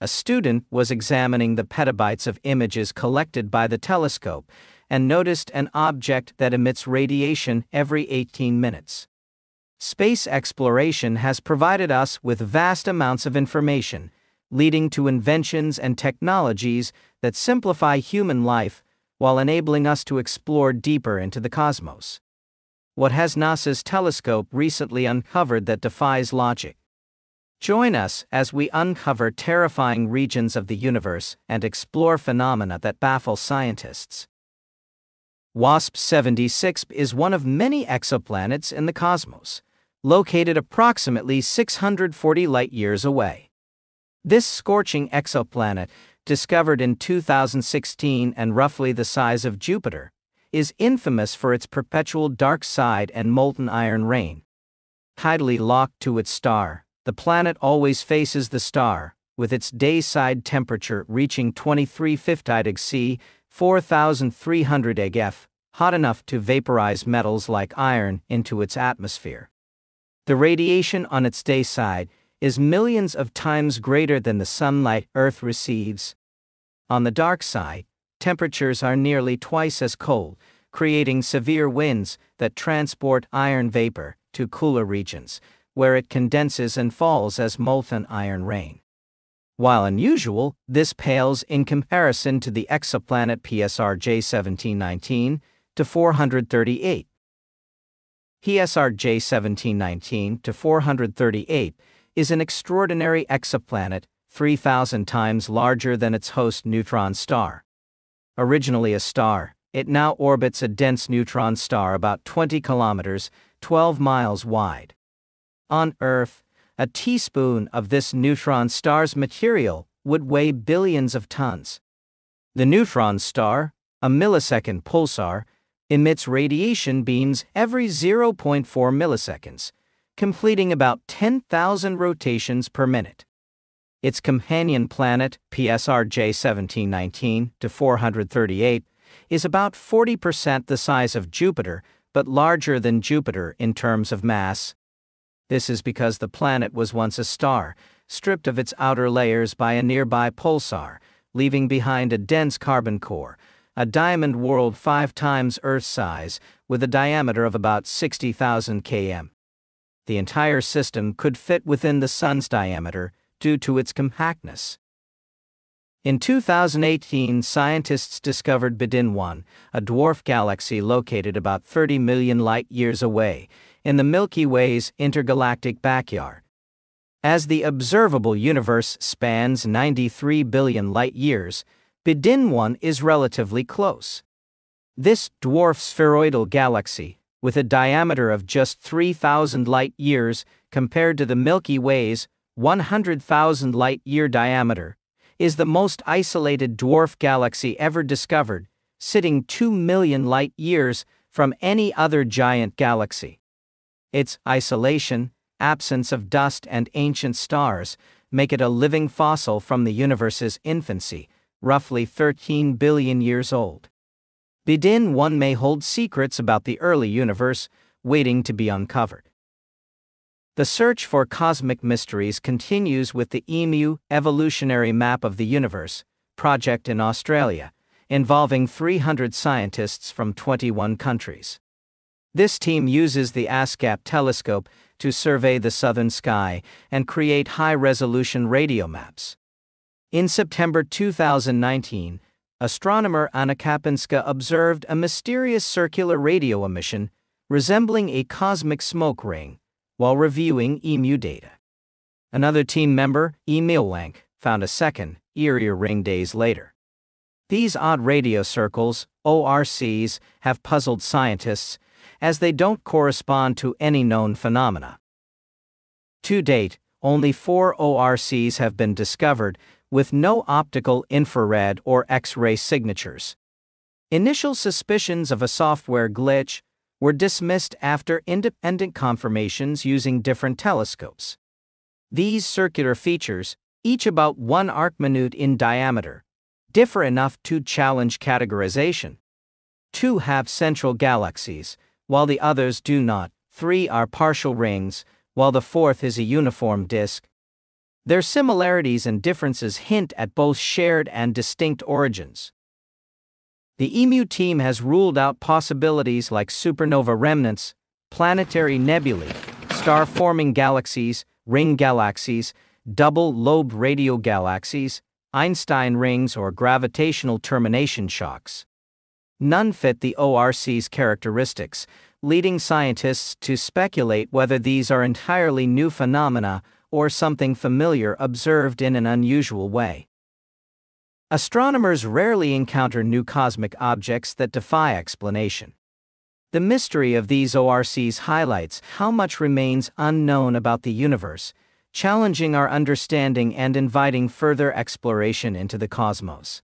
A student was examining the petabytes of images collected by the telescope and noticed an object that emits radiation every 18 minutes. Space exploration has provided us with vast amounts of information, leading to inventions and technologies that simplify human life while enabling us to explore deeper into the cosmos. What has NASA's telescope recently uncovered that defies logic? Join us as we uncover terrifying regions of the universe and explore phenomena that baffle scientists. WASP-76 is one of many exoplanets in the cosmos, located approximately 640 light-years away. This scorching exoplanet, discovered in 2016 and roughly the size of Jupiter, is infamous for its perpetual dark side and molten iron rain. Tidally locked to its star, the planet always faces the star, with its day-side temperature reaching 23°F, 4,300°F, hot enough to vaporize metals like iron into its atmosphere. The radiation on its day side is millions of times greater than the sunlight Earth receives. On the dark side, temperatures are nearly twice as cold, creating severe winds that transport iron vapor to cooler regions, where it condenses and falls as molten iron rain. While unusual, this pales in comparison to the exoplanet PSR J1719-438. PSR J1719-438 is an extraordinary exoplanet 3,000 times larger than its host neutron star. Originally a star, it now orbits a dense neutron star about 20 kilometers, 12 miles wide. On Earth, a teaspoon of this neutron star's material would weigh billions of tons. The neutron star, a millisecond pulsar, emits radiation beams every 0.4 milliseconds, completing about 10,000 rotations per minute. Its companion planet, PSR J1719-438, is about 40% the size of Jupiter, but larger than Jupiter in terms of mass. This is because the planet was once a star, stripped of its outer layers by a nearby pulsar, leaving behind a dense carbon core, a diamond world 5 times Earth's size, with a diameter of about 60,000 km. The entire system could fit within the Sun's diameter due to its compactness. In 2018, scientists discovered Bedin 1, a dwarf galaxy located about 30 million light-years away, in the Milky Way's intergalactic backyard. As the observable universe spans 93 billion light-years, Bedin 1 is relatively close. This dwarf spheroidal galaxy, with a diameter of just 3,000 light-years compared to the Milky Way's 100,000 light-year diameter, is the most isolated dwarf galaxy ever discovered, sitting 2 million light-years from any other giant galaxy. Its isolation, absence of dust and ancient stars, make it a living fossil from the universe's infancy, roughly 13 billion years old. Bedin 1 may hold secrets about the early universe, waiting to be uncovered. The search for cosmic mysteries continues with the EMU Evolutionary Map of the Universe project in Australia, involving 300 scientists from 21 countries. This team uses the ASKAP telescope to survey the southern sky and create high-resolution radio maps. In September 2019, astronomer Anna Kapinska observed a mysterious circular radio emission resembling a cosmic smoke ring while reviewing EMU data. Another team member, Emil Wank, found a second, eerier ring days later. These odd radio circles, ORCs, have puzzled scientists, as they don't correspond to any known phenomena. To date, only 4 ORCs have been discovered, with no optical, infrared, or X-ray signatures. Initial suspicions of a software glitch were dismissed after independent confirmations using different telescopes. These circular features, each about 1 arcminute in diameter, differ enough to challenge categorization. 2 have central galaxies, while the others do not. 3 are partial rings, while the 4th is a uniform disk. Their similarities and differences hint at both shared and distinct origins. The EMU team has ruled out possibilities like supernova remnants, planetary nebulae, star-forming galaxies, ring galaxies, double-lobed radio galaxies, Einstein rings, or gravitational termination shocks. None fit the ORC's characteristics, leading scientists to speculate whether these are entirely new phenomena or something familiar observed in an unusual way. Astronomers rarely encounter new cosmic objects that defy explanation. The mystery of these ORCs highlights how much remains unknown about the universe, challenging our understanding and inviting further exploration into the cosmos.